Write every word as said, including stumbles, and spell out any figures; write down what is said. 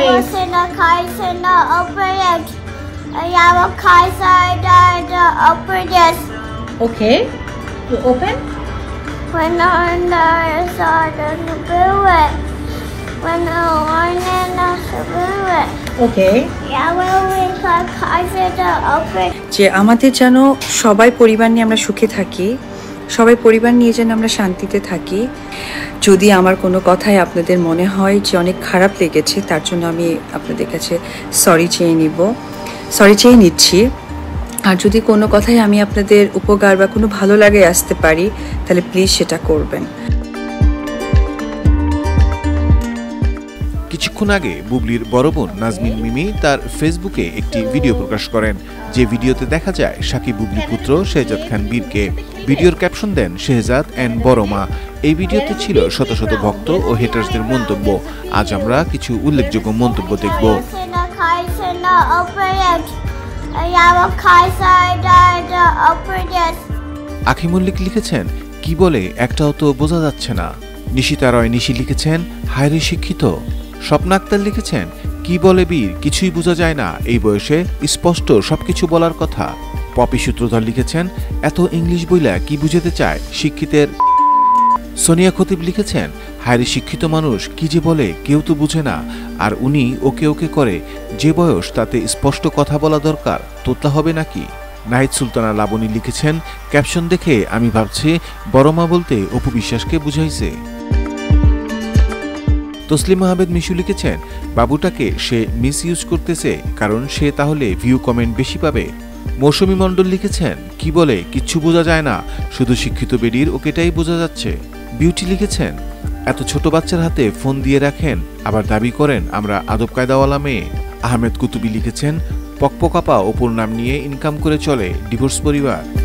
Yes. Okay. You open. When I saw the When I want to Okay. Yeah, well, we got open. যে আমাদের যেন সবাই পরিবার নিয়ে আমরা সুখে থাকি, সবাই পরিবার নিয়ে যেন আমরা শান্তিতে থাকি। যদি আমার কোনো কথায় আপনাদের মনে হয় যে অনেক খারাপ লেগেছে, তার জন্য আমি আপনাদের কাছে সরি চেয়ে নিব, সরি চেয়ে নিচ্ছি। আর যদি কোনো কথায় আমি আপনাদের উপকার বা কোনো ভালো লাগে আসতে পারি, তাহলে প্লিজ সেটা করবেন। কিছুক্ষণ আগে বুবলির বড় বোন নাজমিন মিমি তার ফেসবুকে একটি ভিডিও প্রকাশ করেন। যে ভিডিওতে দেখা যায় সাকিব বুবলি পুত্র শেহজাদ খান বীরকে। ভিডিওর ক্যাপশন দেন শেহজাদ অ্যান্ড বড় মা। এই ভিডিওতে ছিল শত শত ভক্ত ও হেটার্সদের মন্তব্য। আজ আমরা কিছু উল্লেখযোগ্য মন্তব্য দেখব। আখিমুল্লিক লিখেছেন, কি বলে একটাও তো বোঝা যাচ্ছে না। নিশিতা রয় নিশি লিখেছেন, হায়রে শিক্ষিত। স্বপ্না আক্তার লিখেছেন, কি বলে বীর, কিছুই বোঝা যায় না, এই বয়সে স্পষ্ট সবকিছু বলার কথা। পপি সূত্রধর লিখেছেন, এত ইংলিশ বইলা কি বুঝাতে চায় শিক্ষিতের। সোনিয়া খতিব লিখেছেন, হায়রে শিক্ষিত মানুষ, কি যে বলে কেউ তো বুঝে না, আর উনি ওকে ওকে করে। যে বয়স তাতে স্পষ্ট কথা বলা দরকার, তোতলা হবে নাকি। নাহিদ সুলতানা লাবনি লিখেছেন, ক্যাপশন দেখে আমি ভাবছি বড় মা বলতে অপু বিশ্বাসকে বুঝাইছে। তসলিম আহমেদ মিশু লিখেছেন, বাবুটাকে সে মিস ইউজ করতেছে, কারণ সে তাহলে ভিউ কমেন্ট বেশি পাবে। মৌসুমি মণ্ডল লিখেছেন, কি বলে কিচ্ছু বোঝা যায় না, শুধু শিক্ষিত বেডির ওকেটাই বোঝা যাচ্ছে। বিউটি লিখেছেন, এত ছোট বাচ্চার হাতে ফোন দিয়ে রাখেন, আবার দাবি করেন আমরা আদব কায়দাওয়ালা মেয়ে। আহমেদ কুতুবি লিখেছেন, পকপকাপা অপুর নাম নিয়ে ইনকাম করে চলে ডিভোর্স পরিবার।